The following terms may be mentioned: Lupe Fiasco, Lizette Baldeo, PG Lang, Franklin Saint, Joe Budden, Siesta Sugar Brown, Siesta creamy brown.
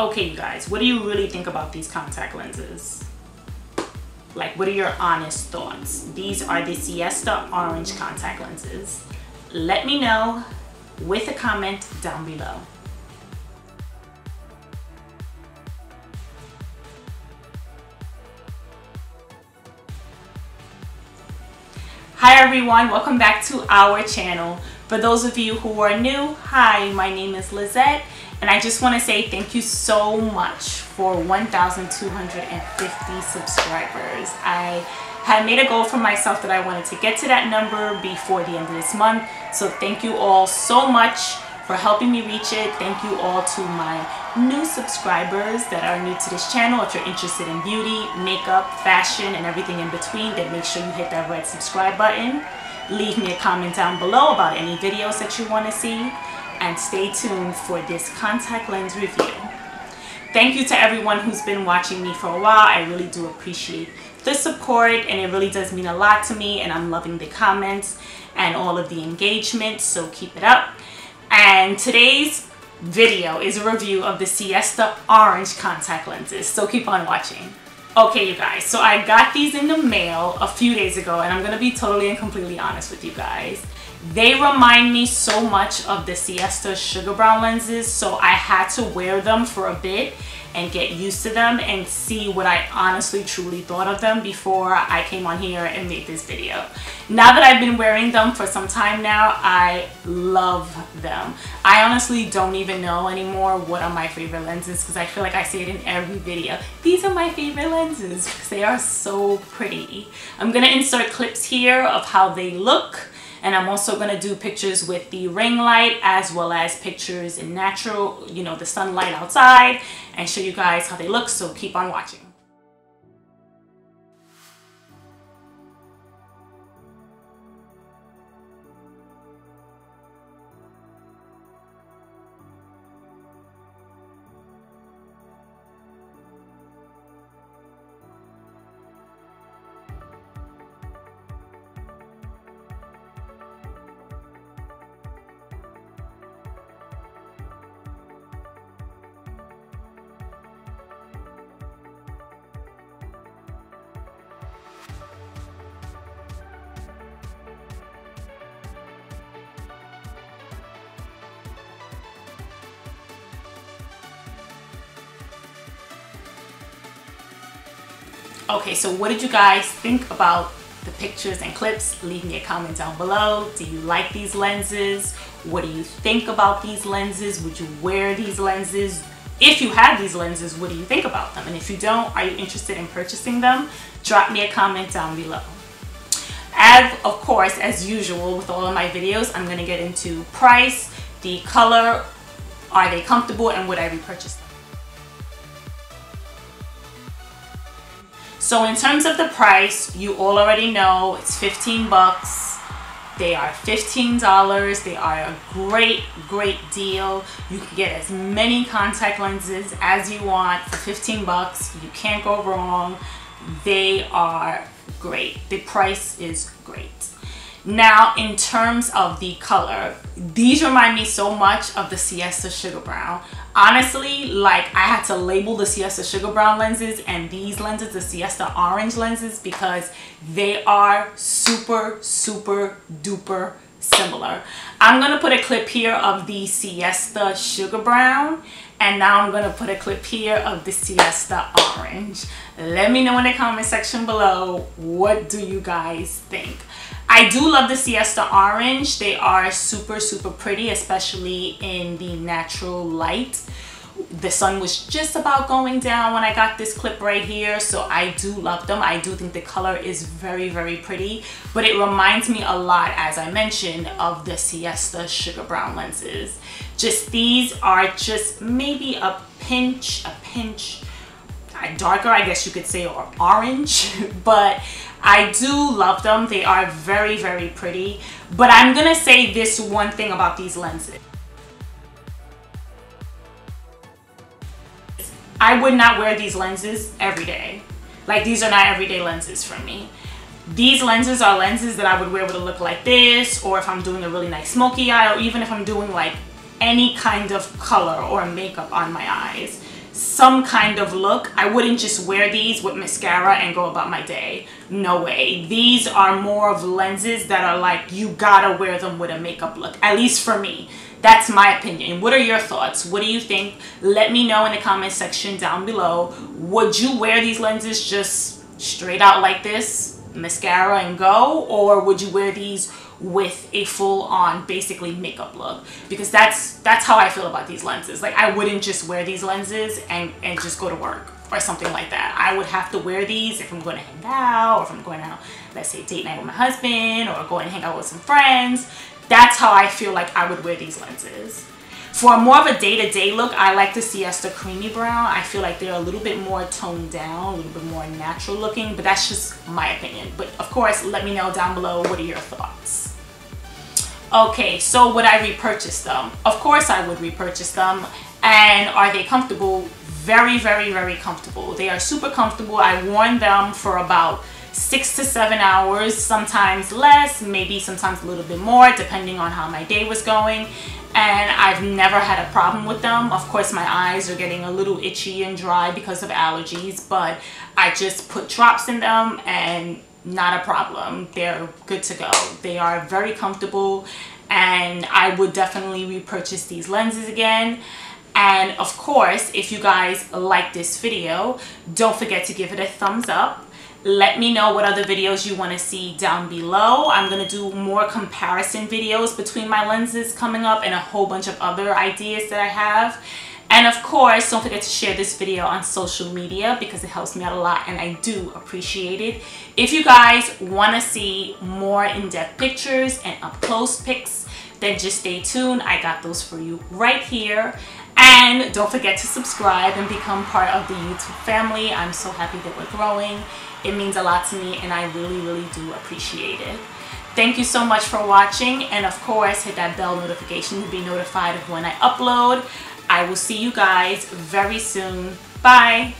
Okay, you guys, what do you really think about these contact lenses? Like, what are your honest thoughts? These are the Siesta Orange contact lenses. Let me know with a comment down below. Hi everyone, welcome back to our channel. For those of you who are new, hi, my name is Lizette, and I just want to say thank you so much for 1,250 subscribers. I had made a goal for myself that I wanted to get to that number before the end of this month, so thank you all so much for helping me reach it. Thank you all to my new subscribers that are new to this channel. If you're interested in beauty, makeup, fashion, and everything in between, then make sure you hit that red subscribe button. Leave me a comment down below about any videos that you want to see, and stay tuned for this contact lens review. Thank you to everyone who's been watching me for a while. I really do appreciate the support, and it really does mean a lot to me, and I'm loving the comments and all of the engagement, so keep it up. And today's video is a review of the Siesta Orange contact lenses, so keep on watching. Okay, you guys, so I got these in the mail a few days ago, and I'm gonna be totally and completely honest with you guys. They remind me so much of the Siesta Sugar Brown lenses, so I had to wear them for a bit and get used to them and see what I honestly truly thought of them before I came on here and made this video. Now that I've been wearing them for some time now, I love them. I honestly don't even know anymore what are my favorite lenses, because I feel like I say it in every video. These are my favorite lenses because they are so pretty. I'm gonna insert clips here of how they look, and I'm also going to do pictures with the ring light as well as pictures in natural, you know, the sunlight outside, and show you guys how they look, so keep on watching. Okay, so what did you guys think about the pictures and clips? Leave me a comment down below. Do you like these lenses? What do you think about these lenses? Would you wear these lenses? If you have these lenses, what do you think about them? And if you don't, are you interested in purchasing them? Drop me a comment down below. And of course, as usual with all of my videos, I'm gonna get into price, the color, are they comfortable, and would I repurchase them? So in terms of the price, you all already know it's 15 bucks. They are $15. They are a great, great deal. You can get as many contact lenses as you want for 15 bucks. You can't go wrong. They are great. The price is great. Now, in terms of the color, these remind me so much of the Siesta Sugar Brown. Honestly, like, I had to label the Siesta Sugar Brown lenses and these lenses, the Siesta Orange lenses, because they are super, super duper similar. I'm gonna put a clip here of the Siesta Sugar Brown, and now I'm gonna put a clip here of the Siesta Orange. Let me know in the comment section below, what do you guys think? I do love the Siesta Orange. They are super, super pretty, especially in the natural light. The sun was just about going down when I got this clip right here, so I do love them. I do think the color is very, very pretty, but it reminds me a lot, as I mentioned, of the Siesta Sugar Brown lenses. Just these are just maybe a pinch darker, I guess you could say, or orange, but I do love them. They are very, very pretty. But I'm gonna say this one thing about these lenses. I would not wear these lenses every day. Like, these are not everyday lenses for me. These lenses are lenses that I would wear with a look like this, or if I'm doing a really nice smoky eye, or even if I'm doing like any kind of color or makeup on my eyes. some kind of look. I wouldn't just wear these with mascara and go about my day. No way. These are more of lenses that are like, you gotta wear them with a makeup look, at least for me. That's my opinion. What are your thoughts? What do you think? Let me know in the comment section down below. Would you wear these lenses just straight out like this, mascara and go, or would you wear these with a full-on basically makeup look? Because that's how I feel about these lenses. Like, I wouldn't just wear these lenses and just go to work or something like that. I would have to wear these if I'm going to hang out, or if I'm going out, let's say, date night with my husband, or going to hang out with some friends. That's how I feel like I would wear these lenses. For more of a day-to-day look, I like the Siesta Creamy Brown. I feel like they're a little bit more toned down, a little bit more natural looking, but that's just my opinion. But of course, let me know down below, what are your thoughts? Okay, so would I repurchase them? Of course I would repurchase them. And are they comfortable? Very, very, very comfortable. They are super comfortable. I worn them for about 6 to 7 hours, sometimes less, maybe sometimes a little bit more, depending on how my day was going. And I've never had a problem with them. Of course, my eyes are getting a little itchy and dry because of allergies, but I just put drops in them and not a problem. They're good to go. They are very comfortable, and I would definitely repurchase these lenses again. And of course, if you guys like this video, don't forget to give it a thumbs up. Let me know what other videos you want to see down below. I'm going to do more comparison videos between my lenses coming up, and a whole bunch of other ideas that I have. And of course, don't forget to share this video on social media, because it helps me out a lot and I do appreciate it. If you guys want to see more in-depth pictures and up-close pics, then just stay tuned. I got those for you right here. And don't forget to subscribe and become part of the YouTube family. I'm so happy that we're growing. It means a lot to me, and I really, really do appreciate it. Thank you so much for watching, and of course, hit that bell notification to be notified of when I upload. I will see you guys very soon. Bye!